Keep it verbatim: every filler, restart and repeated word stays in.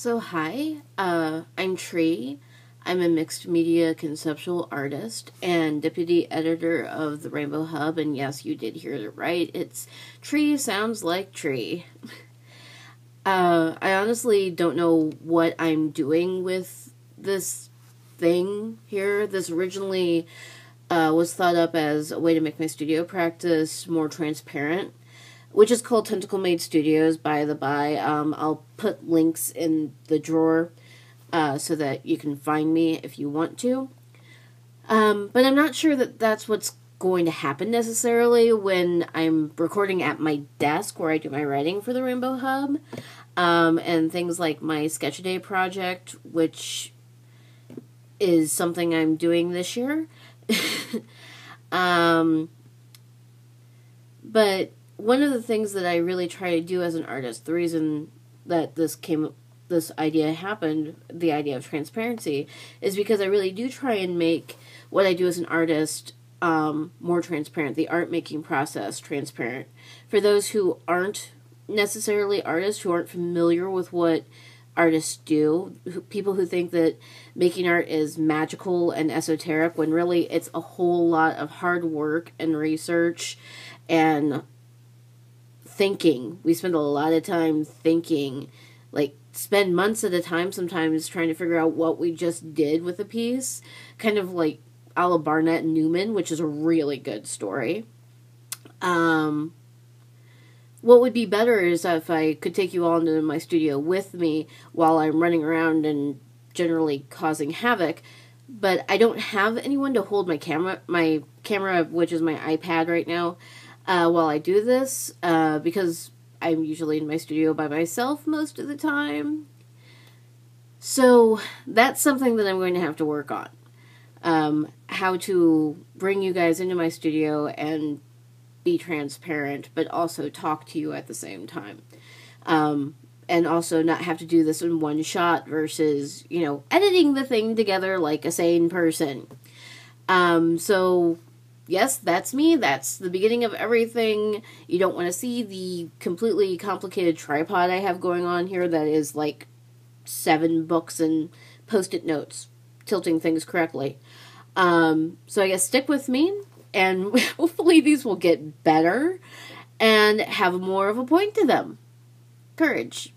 So hi, uh, I'm Tree. I'm a mixed media conceptual artist and deputy editor of the Rainbow Hub, and yes, you did hear it right. It's Tree sounds like Tree. uh, I honestly don't know what I'm doing with this thing here. This originally uh, was thought up as a way to make my studio practice more transparent, which is called Tentacle Made Studios, by the by. Um, I'll put links in the drawer uh, so that you can find me if you want to. Um, but I'm not sure that that's what's going to happen necessarily when I'm recording at my desk where I do my writing for the Rainbow Hub. Um, and things like my Sketch A Day project, which is something I'm doing this year. um, but... One of the things that I really try to do as an artist, the reason that this came, this idea happened, the idea of transparency, is because I really do try and make what I do as an artist um, more transparent, the art-making process transparent. For those who aren't necessarily artists, who aren't familiar with what artists do, who, people who think that making art is magical and esoteric, when really it's a whole lot of hard work and research and thinking. We spend a lot of time thinking, like spend months at a time sometimes trying to figure out what we just did with a piece, kind of like a la Barnett Newman, which is a really good story. Um, what would be better is if I could take you all into my studio with me while I'm running around and generally causing havoc, but I don't have anyone to hold my camera, my camera, which is my iPad right now, Uh, while I do this, uh, because I'm usually in my studio by myself most of the time. So that's something that I'm going to have to work on. Um, how to bring you guys into my studio and be transparent, but also talk to you at the same time. Um, and also not have to do this in one shot versus, you know, editing the thing together like a sane person. Um, so... Yes, that's me. That's the beginning of everything. You don't want to see the completely complicated tripod I have going on here that is like seven books and post-it notes, tilting things correctly. Um, so I guess stick with me, and hopefully these will get better and have more of a point to them. Courage.